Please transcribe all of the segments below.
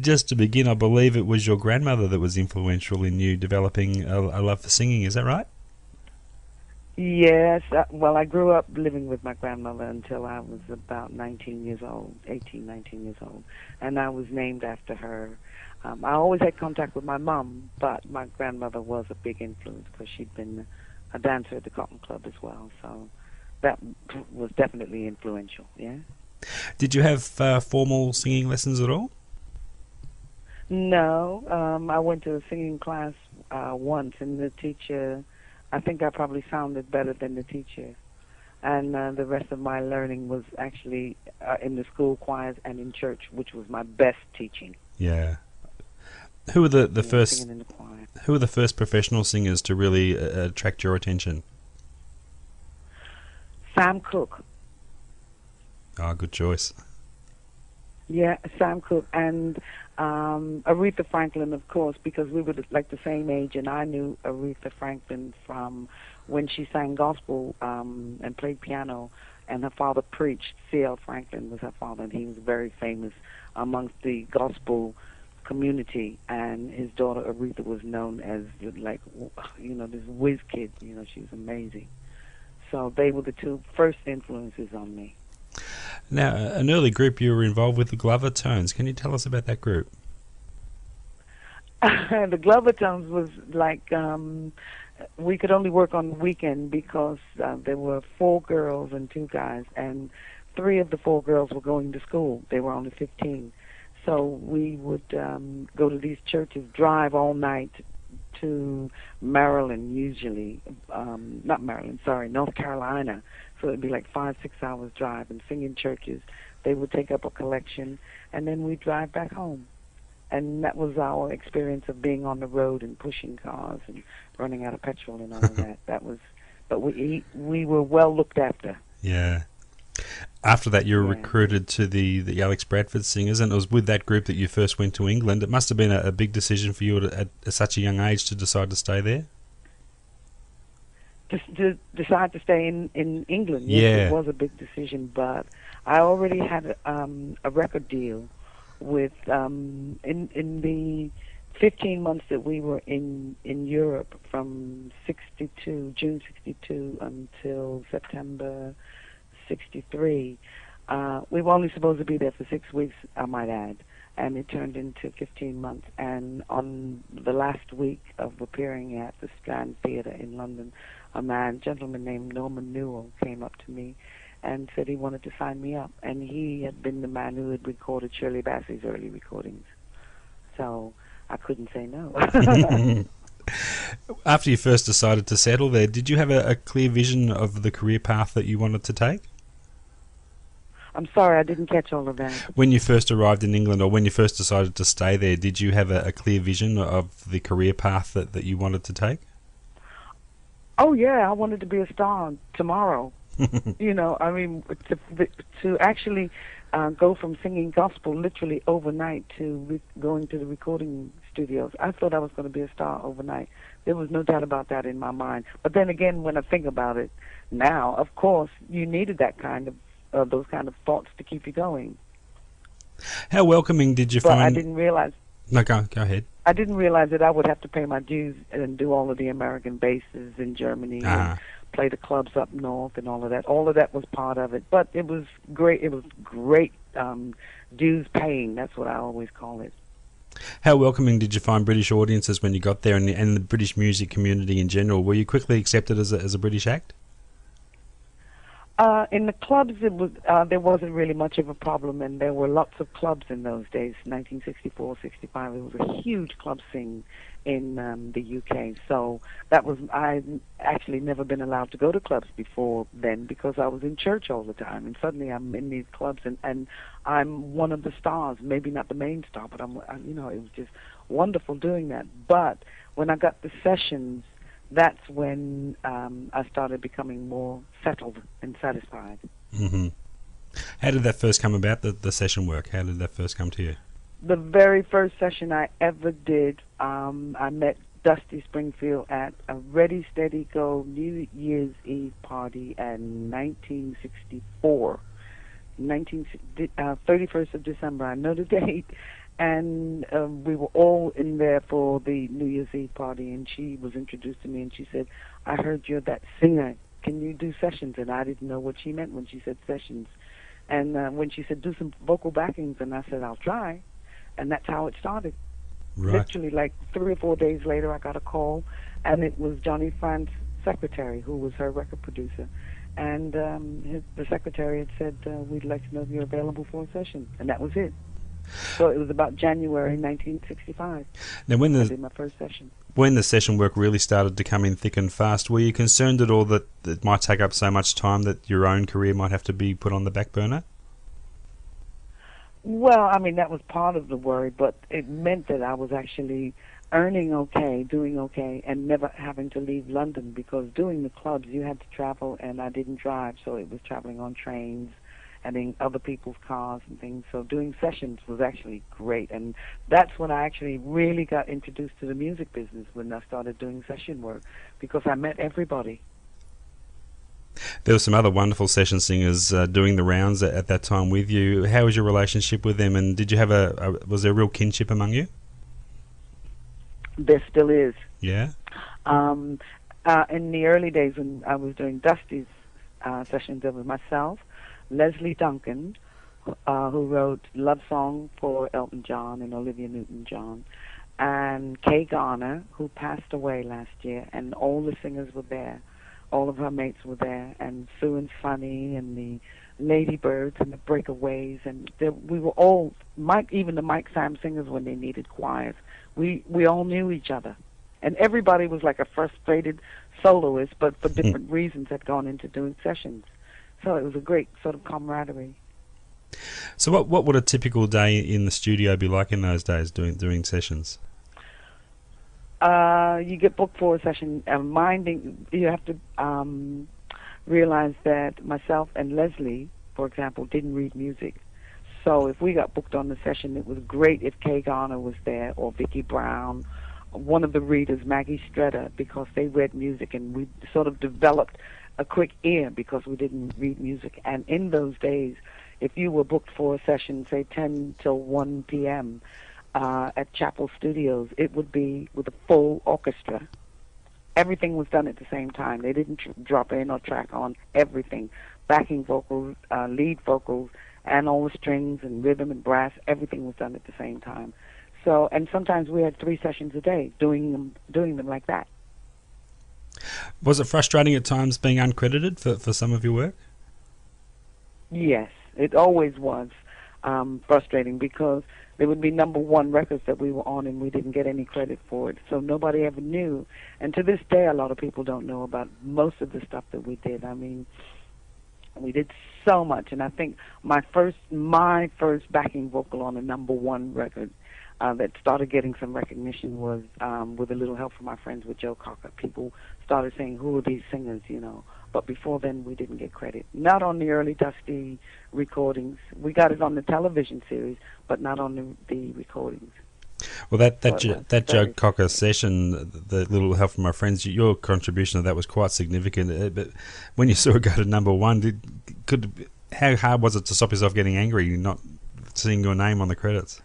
just to begin, I believe it was your grandmother that was influential in you developing a love for singing. Is that right? Yes. Well, I grew up living with my grandmother until I was about 19 years old, 18, 19 years old, and I was named after her. I always had contact with my mom, but my grandmother was a big influence because she'd been a dancer at the Cotton Club as well, so that was definitely influential, yeah. Did you have formal singing lessons at all? No. I went to a singing class once, and the teacher... I think I probably sounded better than the teacher. And the rest of my learning was actually in the school choirs and in church, which was my best teaching. Yeah. Who were the first professional singers to really attract your attention? Sam Cooke. Ah, oh, good choice. Yeah, Sam Cooke and Aretha Franklin, of course, because we were like the same age, and I knew Aretha Franklin from when she sang gospel and played piano, and her father preached. C. L. Franklin was her father, and he was very famous amongst the gospel community, and his daughter Aretha was known as, like, you know, this whiz kid, you know, she was amazing. So they were the two first influences on me. Now, an early group you were involved with, the Glover Tones. Can you tell us about that group? The Glover Tones was like, we could only work on the weekend because there were 4 girls and 2 guys, and 3 of the 4 girls were going to school. They were only 15. So we would go to these churches, drive all night to Maryland usually, not Maryland, sorry, North Carolina. So it'd be like 5-6 hours drive and sing in churches. They would take up a collection, and then we'd drive back home. And that was our experience of being on the road and pushing cars and running out of petrol and all of that. That was, but we were well looked after. Yeah. After that, you were recruited to the Alex Bradford Singers, and it was with that group that you first went to England. It must have been a big decision for you at such a young age to decide to stay there. To decide to stay in England, yes, it was a big decision, but I already had a record deal with in the 15 months that we were in Europe, from June 62 until September 63. We were only supposed to be there for 6 weeks, I might add, and it turned into 15 months. And on the last week of appearing at the Strand Theatre in London, a gentleman named Norman Newell came up to me and said he wanted to sign me up. And he had been the man who had recorded Shirley Bassey's early recordings. So I couldn't say no. After you first decided to settle there, did you have a clear vision of the career path that you wanted to take? I'm sorry, I didn't catch all of that. When you first arrived in England, or when you first decided to stay there, did you have a clear vision of the career path that you wanted to take? Oh, yeah, I wanted to be a star tomorrow. You know, I mean, to actually go from singing gospel literally overnight to going to the recording studios. I thought I was going to be a star overnight. There was no doubt about that in my mind. But then again, when I think about it now, of course, you needed that kind of, those kind of thoughts to keep you going. How welcoming did you find... I didn't realize... No, go ahead. I didn't realize that I would have to pay my dues and do all of the American bases in Germany and play the clubs up north and all of that. All of that was part of it, but it was great. It was great dues paying. That's what I always call it. How welcoming did you find British audiences when you got there, and the British music community in general? Were you quickly accepted as a British act? In the clubs, it was, there wasn't really much of a problem, and there were lots of clubs in those days, 1964, 65. It was a huge club scene in the UK. So that was, I'd actually never been allowed to go to clubs before then because I was in church all the time, and suddenly I'm in these clubs, and I'm one of the stars, maybe not the main star, but you know, it was just wonderful doing that. But when I got the sessions, that's when I started becoming more settled and satisfied. Mm-hmm. How did that first come about, the session work? How did that first come to you? The very first session I ever did, I met Dusty Springfield at a Ready, Steady, Go New Year's Eve party in 1964. 31st of December, I know the date. And we were all in there for the New Year's Eve party, and she was introduced to me, and she said, I heard you're that singer. Can you do sessions? And I didn't know what she meant when she said sessions. And when she said, do some vocal backings, and I said, I'll try. And that's how it started. Right. Literally, like 3 or 4 days later, I got a call, and it was Johnny Franz's secretary, who was her record producer. And the secretary had said, we'd like to know if you're available for a session. And that was it. So it was about January 1965. Now, when I did my first session. When the session work really started to come in thick and fast, were you concerned at all that it might take up so much time that your own career might have to be put on the back burner? Well, I mean, that was part of the worry, but it meant that I was actually earning okay, doing okay, and never having to leave London, because doing the clubs, you had to travel, and I didn't drive, so it was traveling on trains and in other people's cars and things. So doing sessions was actually great, and that's when I actually really got introduced to the music business, when I started doing session work, because I met everybody. There were some other wonderful session singers doing the rounds at that time with you. How was your relationship with them, and did you have was there a real kinship among you? There still is. Yeah. In the early days when I was doing Dusty's sessions, there was myself, Leslie Duncan, who wrote Love Song for Elton John and Olivia Newton John, and Kay Garner, who passed away last year, and all the singers were there. All of her mates were there, and Sue and Sunny and the Ladybirds and the Breakaways, and we were all, even the Mike Sam singers when they needed choirs. We all knew each other, and everybody was like a frustrated soloist, but for different reasons had gone into doing sessions. So it was a great sort of camaraderie. So what would a typical day in the studio be like in those days doing sessions? You get booked for a session. You have to realize that myself and Leslie, for example, didn't read music. So if we got booked on the session, it was great if Kay Garner was there, or Vicki Brown, one of the readers, Maggie Stretter, because they read music, and we sort of developed a quick ear because we didn't read music. And in those days, if you were booked for a session, say 10 till 1 p.m. At Chapel Studios, it would be with a full orchestra. Everything was done at the same time. They didn't drop in or track on everything. Backing vocals, lead vocals, and all the strings and rhythm and brass, everything was done at the same time. So, and sometimes we had 3 sessions a day doing them like that. Was it frustrating at times being uncredited for some of your work? Yes, it always was frustrating, because there would be #1 records that we were on and we didn't get any credit for it, so nobody ever knew. And to this day, a lot of people don't know about most of the stuff that we did. I mean, we did so much, and I think my first backing vocal on a #1 record that started getting some recognition was with A Little Help from My Friends with Joe Cocker. People started saying, who are these singers, you know? But before then, we didn't get credit. Not on the early Dusty recordings. We got it on the television series, but not on the recordings. Well, that Joe Cocker session, the Little Help from My Friends, your contribution to that was quite significant. But when you saw it go to #1, how hard was it to stop yourself getting angry, not seeing your name on the credits?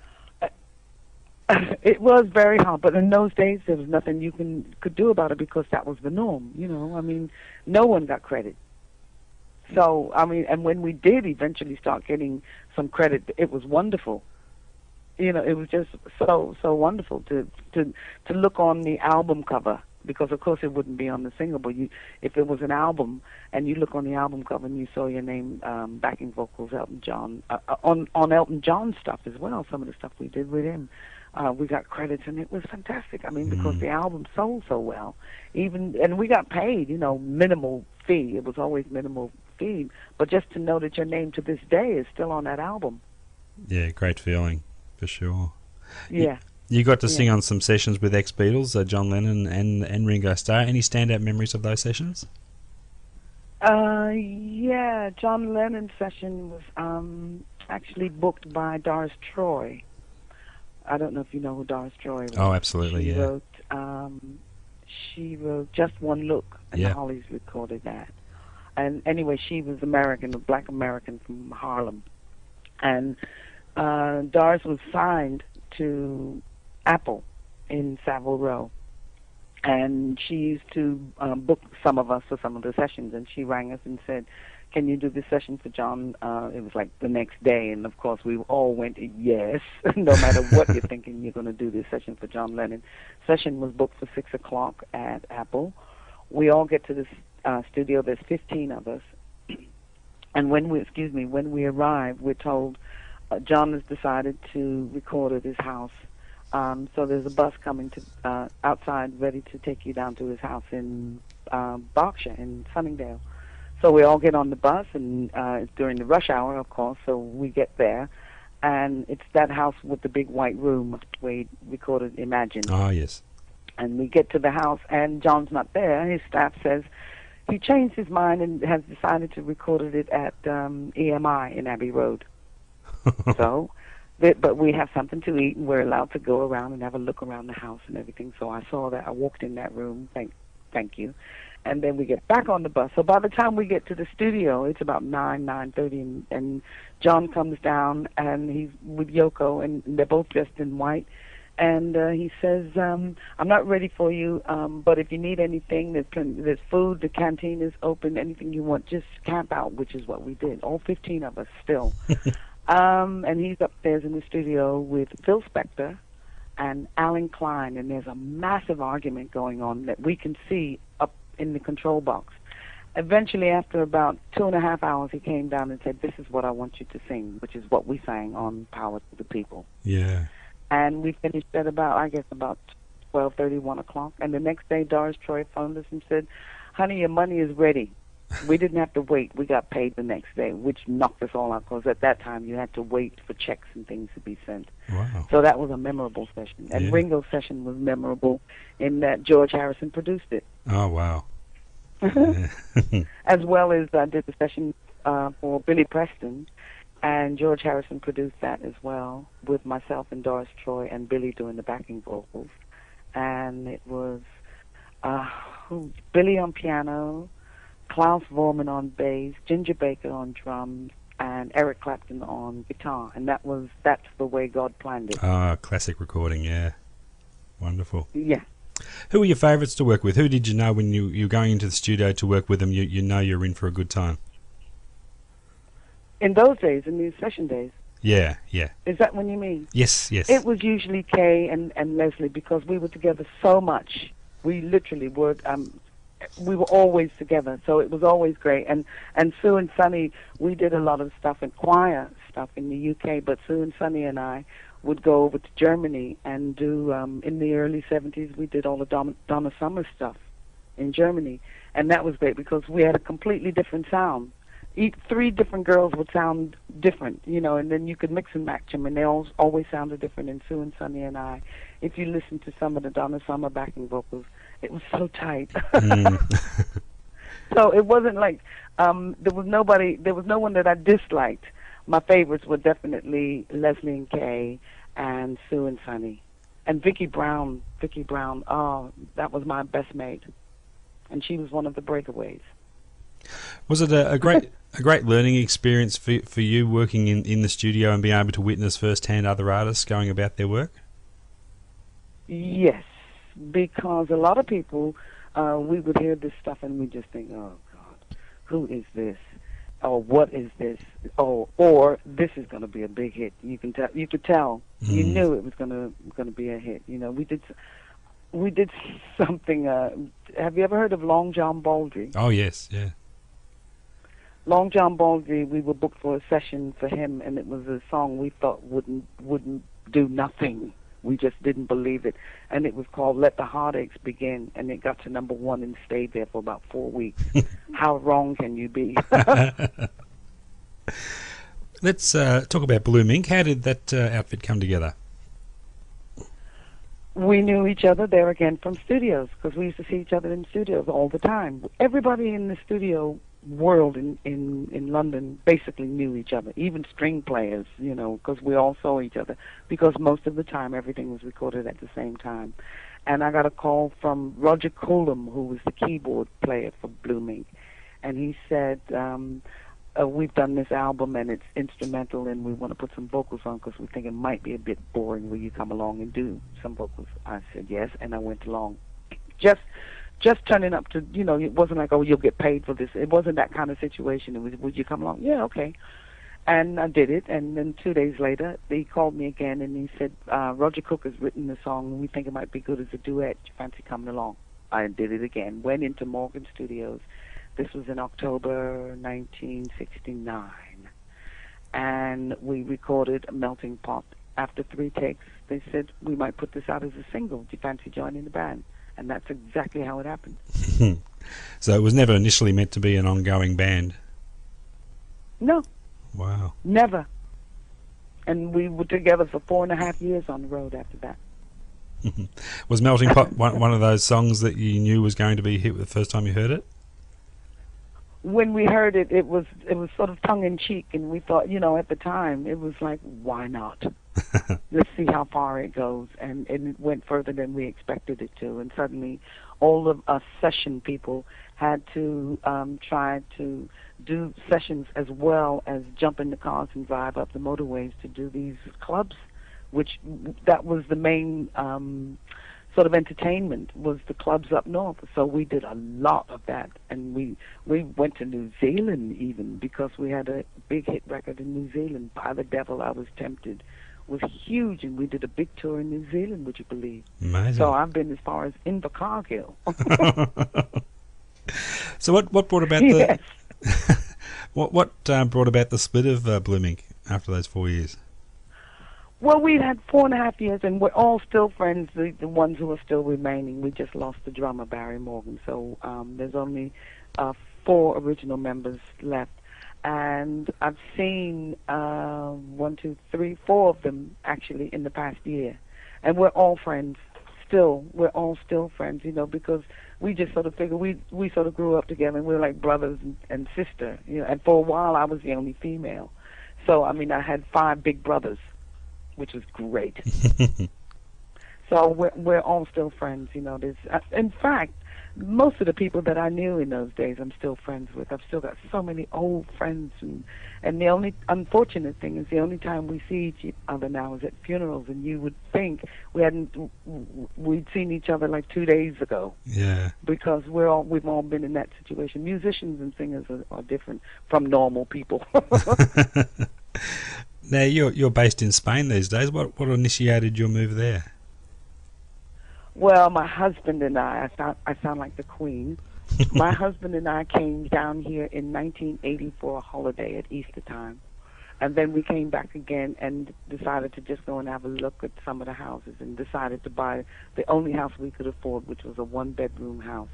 It was very hard, but in those days there was nothing you could do about it, because that was the norm, you know. I mean, no one got credit. So, I mean, and when we did eventually start getting some credit, it was wonderful. You know, it was just so wonderful to look on the album cover, because of course it wouldn't be on the single, but if it was an album and you look on the album cover and you saw your name, backing vocals, Elton John, on Elton John stuff as well, some of the stuff we did with him. We got credits, and it was fantastic. I mean, because the album sold so well, and we got paid, you know, minimal fee. It was always minimal fee, but just to know that your name to this day is still on that album. Yeah, great feeling for sure. Yeah, you got to sing on some sessions with ex-Beatles, John Lennon and Ringo Starr. Any standout memories of those sessions? Yeah, John Lennon's session was actually booked by Doris Troy. I don't know if you know who Doris Troy was. Oh, absolutely, yeah. She wrote Just One Look, and the Hollies recorded that. And anyway, she was American, a black American from Harlem. And Doris was signed to Apple in Savile Row, and she used to book some of us for some of the sessions, and she rang us and said, can you do this session for John? It was like the next day, and of course we all went, yes, no matter what you're thinking, you're going to do this session for John Lennon. Session was booked for 6 o'clock at Apple. We all get to this studio, there's 15 of us, and when we arrive, we're told John has decided to record at his house, so there's a bus coming to outside ready to take you down to his house in Berkshire, in Sunningdale. So we all get on the bus, and it's during the rush hour, of course, so we get there. And it's that house with the big white room where he recorded Imagine. Ah, yes. And we get to the house, and John's not there. His staff says he changed his mind and has decided to record it at EMI in Abbey Road. So, but we have something to eat, and we're allowed to go around and have a look around the house and everything. So I saw that. I walked in that room. Thank you. And then we get back on the bus. So by the time we get to the studio, it's about 9:30, and John comes down, and he's with Yoko, and they're both dressed in white. And he says, I'm not ready for you, but if you need anything, there's food, the canteen is open, anything you want, just camp out, which is what we did, all 15 of us still. And he's upstairs in the studio with Phil Spector and Alan Klein, and there's a massive argument going on that we can see up in the control box. Eventually, after about 2.5 hours, he came down and said, this is what I want you to sing, which is what we sang on Power to the People. Yeah. And we finished at about, I guess, about 12:30, 1 o'clock. And the next day, Doris Troy phoned us and said, honey, your money is ready. We didn't have to wait. We got paid the next day, which knocked us all out, because at that time you had to wait for checks and things to be sent. Wow. So that was a memorable session. And yeah. Ringo's session was memorable in that George Harrison produced it. Oh, wow. As well as I did the session for Billy Preston, and George Harrison produced that as well, with myself and Doris Troy and Billy doing the backing vocals. And it was Billy on piano, Klaus Vorman on bass, Ginger Baker on drums, and Eric Clapton on guitar. And that's the way God planned it. Ah, classic recording, yeah. Wonderful. Yeah. Who were your favourites to work with? Who did you know when you were going into the studio to work with them, you know you're in for a good time? In those days, in these session days? Yeah, yeah. Is that when you mean? Yes, yes. It was usually Kay and Leslie, because we were together so much. We literally were... we were always together, so it was always great. And Sue and Sunny, we did a lot of stuff in choir stuff in the UK, but Sue and Sunny and I would go over to Germany and do, in the early 70s, we did all the Donna Summer stuff in Germany. And that was great because we had a completely different sound. Three different girls would sound different, you know, and then you could mix and match them, and they all always sounded different. And Sue and Sunny and I, if you listen to some of the Donna Summer backing vocals, it was so tight. So it wasn't like there was no one that I disliked. My favorites were definitely Leslie and Kay and Sue and Sunny. And Vicki Brown, oh, that was my best mate. And she was one of the Breakaways. Was it a great learning experience for you working in the studio and being able to witness firsthand other artists going about their work? Yes. Because a lot of people, we would hear this stuff and we just think, oh, God, who is this? Or what is this? Or this is going to be a big hit. You could tell. Mm. You knew it was going to be a hit. You know, we did something. Have you ever heard of Long John Baldry? Oh, yes, yeah. Long John Baldry, we were booked for a session for him, and it was a song we thought wouldn't do nothing. We just didn't believe it. And it was called Let the Heartaches Begin, and it got to number 1 and stayed there for about 4 weeks. How wrong can you be? Let's talk about Blue Mink. How did that outfit come together? We knew each other there again from studios, because we used to see each other in studios all the time. Everybody in the studio world in London basically knew each other, even string players, you know, because we all saw each other, because most of the time everything was recorded at the same time. And I got a call from Roger Coulomb, who was the keyboard player for Blue Mink, and he said, we've done this album and it's instrumental and we want to put some vocals on because we think it might be a bit boring. Will you come along and do some vocals? I said yes, and I went along. Just turning up to, you know, it wasn't like, oh, you'll get paid for this. It wasn't that kind of situation. It was, would you come along? Yeah, okay. And I did it, and then 2 days later, they called me again, and he said, Roger Cook has written the song, we think it might be good as a duet. Do you fancy coming along? I did it again. Went into Morgan Studios. This was in October 1969. And we recorded Melting Pot. After 3 takes, they said, we might put this out as a single. Do you fancy joining the band? And that's exactly how it happened. So it was never initially meant to be an ongoing band? No. Wow. Never. And we were together for 4.5 years on the road after that. Was Melting Pot one of those songs that you knew was going to be a hit the first time you heard it? When we heard it, it was sort of tongue-in-cheek, and we thought, you know, at the time, it was like, why not? Let's see how far it goes. And it went further than we expected it to. And suddenly all of us session people had to try to do sessions as well as jump in the cars and drive up the motorways to do these clubs, which that was the main sort of entertainment, was the clubs up north. So we did a lot of that, and we went to New Zealand even, because we had a big hit record in New Zealand, By the Devil I Was Tempted, was huge, and we did a big tour in New Zealand, would you believe? Amazing. So I've been as far as Invercargill. So what brought about the what brought about the split of Blue Mink after those 4 years? Well, we've had 4.5 years, and we're all still friends, the ones who are still remaining. We just lost the drummer, Barry Morgan, so there's only 4 original members left. And I've seen 4 of them actually in the past year, and we're all friends still. We're all still friends, you know, because we just sort of figure we sort of grew up together, and we were like brothers and sister, you know. And for a while, I was the only female, so I mean, I had 5 big brothers, which was great. So we're all still friends, you know. There's in fact, most of the people that I knew in those days, I'm still friends with. I've still got so many old friends, and the only unfortunate thing is the only time we see each other now is at funerals, and you would think we'd seen each other like 2 days ago. Yeah. Because we've all been in that situation. Musicians and singers are different from normal people. Now you're based in Spain these days. What initiated your move there? Well, my husband and I sound like the Queen. My husband and I came down here in 1980 for a holiday at Easter time. And then we came back again and decided to just go and have a look at some of the houses, and decided to buy the only house we could afford, which was a 1-bedroom house.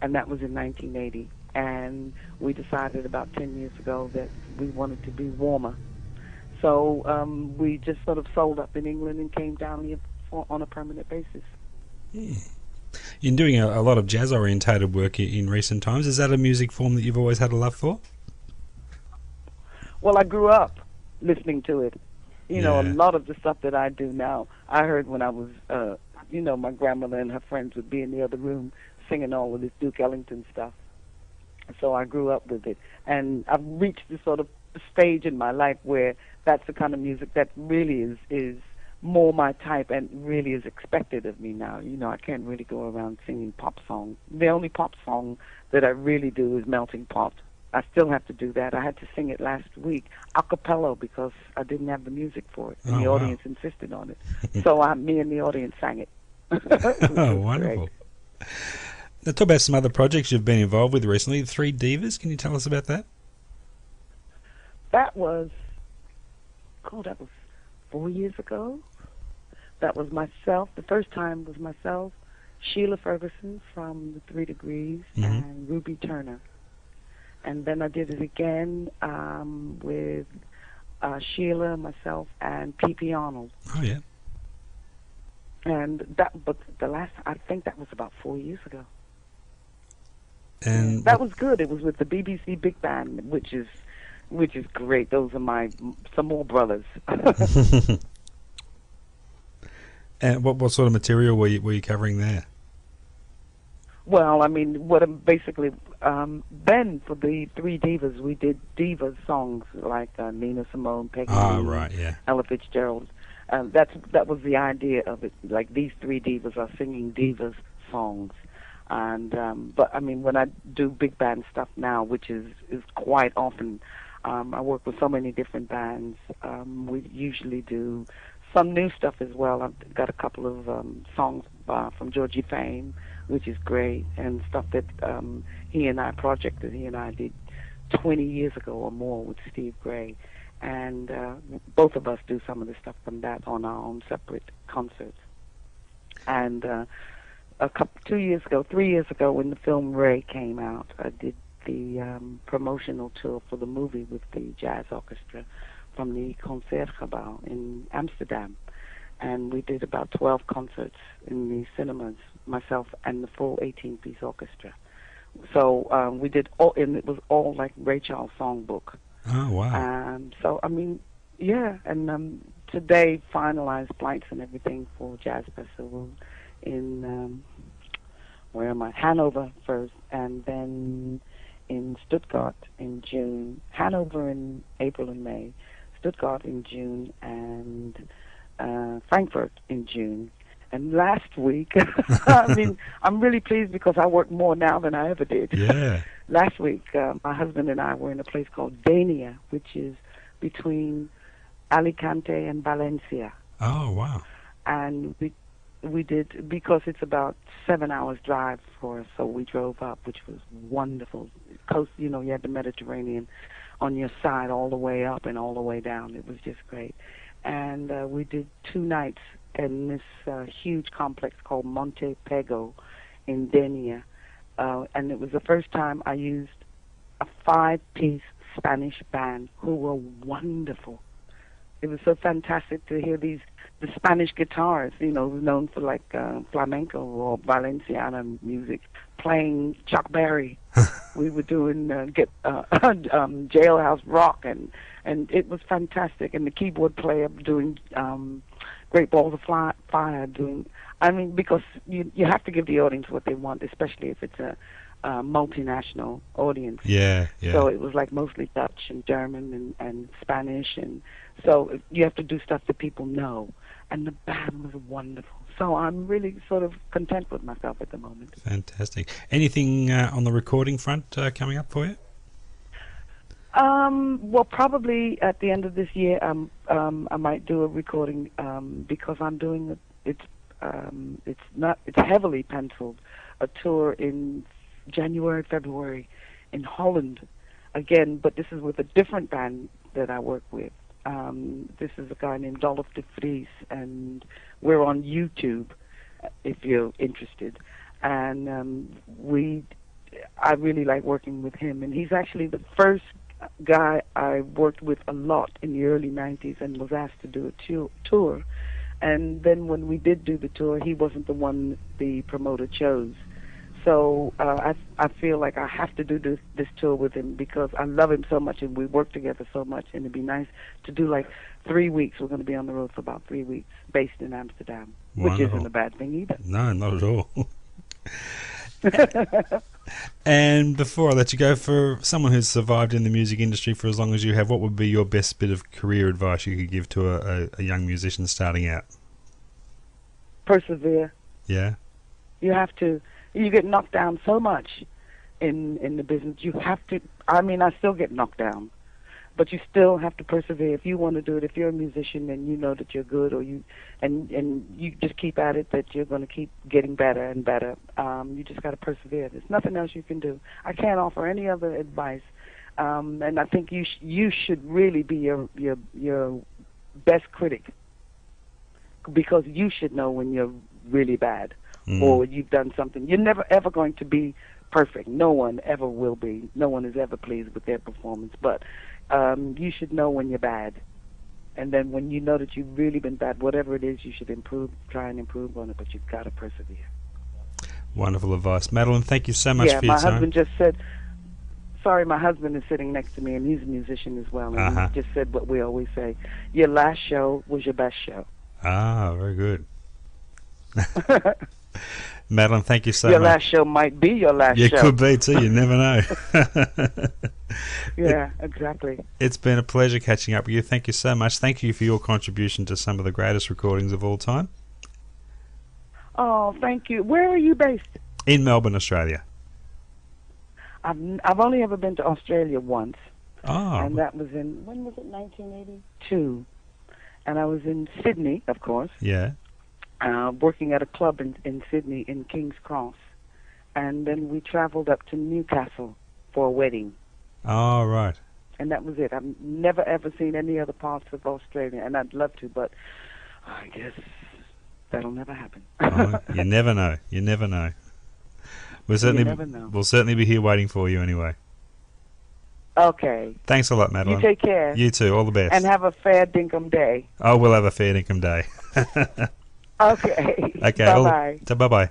And that was in 1980. And we decided about 10 years ago that we wanted to be warmer. So we just sort of sold up in England and came down here on a permanent basis. Yeah. You're doing a lot of jazz-orientated work in recent times. Is that a music form that you've always had a love for? Well, I grew up listening to it. You know, a lot of the stuff that I do now, I heard when I was, you know, my grandmother and her friends would be in the other room singing all of this Duke Ellington stuff. So I grew up with it. And I've reached this sort of stage in my life where that's the kind of music that really is more my type and really is expected of me now. You know, I can't really go around singing pop songs. The only pop song that I really do is Melting Pot. I still have to do that. I had to sing it last week a cappella because I didn't have the music for it, and the audience insisted on it. So me and the audience sang it. Oh, wonderful. Great. Now talk about some other projects you've been involved with recently. 3 Divas, can you tell us about that? That was, oh, that was 4 years ago. That was myself. The first time was myself, Sheila Ferguson from the 3 Degrees, and Ruby Turner. And then I did it again with Sheila, myself, and P.P. Arnold. Oh, yeah. And that, but the last, I think that was about 4 years ago. And that was good. It was with the BBC Big Band, which is great. Those are some more brothers. And what sort of material were you covering there? Well, I mean, what basically, Ben, for the three divas, we did diva songs like Nina Simone, Peggy Lee, Ella Fitzgerald. That was the idea of it. Like, these three divas are singing divas songs. And but I mean, when I do big band stuff now, which is quite often, I work with so many different bands. We usually do some new stuff as well. I've got a couple of songs from Georgie Fame, which is great, and stuff that he and I did 20 years ago or more with Steve Gray. And both of us do some of the stuff from that on our own separate concerts. And 3 years ago, when the film Ray came out, I did the promotional tour for the movie with the jazz orchestra from the Concertgebouw in Amsterdam. And we did about 12 concerts in the cinemas, myself and the full 18-piece orchestra. So we did all, and it was all like Ray Charles songbook. Oh, wow. So, I mean, yeah. And today finalized flights and everything for Jazz Festival in Hanover first, and then in Stuttgart in June, Hanover in April and May, Stuttgart in June, and Frankfurt in June. And last week, I mean, I'm really pleased because I work more now than I ever did. Yeah. Last week, my husband and I were in a place called Dania, which is between Alicante and Valencia. Oh, wow. And we did, because it's about 7 hours drive for us, so we drove up, which was wonderful. Coast, you know, you had the Mediterranean on your side all the way up and all the way down. It was just great. And we did 2 nights in this huge complex called Monte Pego in Denia. And it was the first time I used a 5-piece Spanish band who were wonderful. It was so fantastic to hear the Spanish guitarists, you know, known for like flamenco or Valenciana music, playing Chuck Berry. We were doing Jailhouse Rock, and it was fantastic. And the keyboard player doing Great Balls of Fire, doing. I mean, because you have to give the audience what they want, especially if it's a multinational audience. Yeah, yeah. So it was like mostly Dutch and German and Spanish, and so you have to do stuff that people know. And the band was wonderful. So I'm really sort of content with myself at the moment. Fantastic. Anything on the recording front coming up for you? Well, probably at the end of this year, I might do a recording because I'm doing it's heavily penciled, a tour in January, February in Holland again, but this is with a different band that I work with. This is a guy named Dolph de Vries, and we're on YouTube if you're interested. And I really like working with him, and he's actually the first guy I worked with a lot in the early 90s and was asked to do a tour. And then when we did do the tour, he wasn't the one the promoter chose. So I feel like I have to do this tour with him because I love him so much and we work together so much, and it'd be nice to do like 3 weeks. We're going to be on the road for about 3 weeks based in Amsterdam, which isn't a bad thing either. No, not at all. And before I let you go, for someone who's survived in the music industry for as long as you have, what would be your best bit of career advice you could give to a young musician starting out? Persevere. Yeah. You have to. You get knocked down so much in the business. You have to. I mean, I still get knocked down, but you still have to persevere if you want to do it. If you're a musician and you know that you're good, or and you just keep at it, that you're going to keep getting better and better. You just got to persevere. There's nothing else you can do. I can't offer any other advice, and I think you should really be your best critic, because you should know when you're really bad. Mm. Or you've done something. You're never, ever going to be perfect. No one ever will be. No one is ever pleased with their performance. But you should know when you're bad. And then when you know that you've really been bad, whatever it is, you should improve, try and improve on it, but you've got to persevere. Wonderful advice. Madeline, thank you so much for your time. Yeah, my husband just said, sorry, my husband is sitting next to me, and he's a musician as well, and he just said what we always say, your last show was your best show. Ah, very good. Madeline, thank you so much. Your last show might be your last show. It could be, too. You never know. Yeah, exactly. It's been a pleasure catching up with you. Thank you so much. Thank you for your contribution to some of the greatest recordings of all time. Oh, thank you. Where are you based? In Melbourne, Australia. I've only ever been to Australia once. Oh. And that was in, when was it, 1982. And I was in Sydney, of course. Yeah. Working at a club in Sydney, in King's Cross. And then we traveled up to Newcastle for a wedding. Oh, right. And that was it. I've never, ever seen any other parts of Australia, and I'd love to, but I guess that'll never happen. Oh, you never know. You never know. We'll certainly be here waiting for you anyway. Okay. Thanks a lot, Madeline. You take care. You too. All the best. And have a fair dinkum day. Oh, we'll have a fair dinkum day. Okay. Okay. Bye-bye. Bye-bye.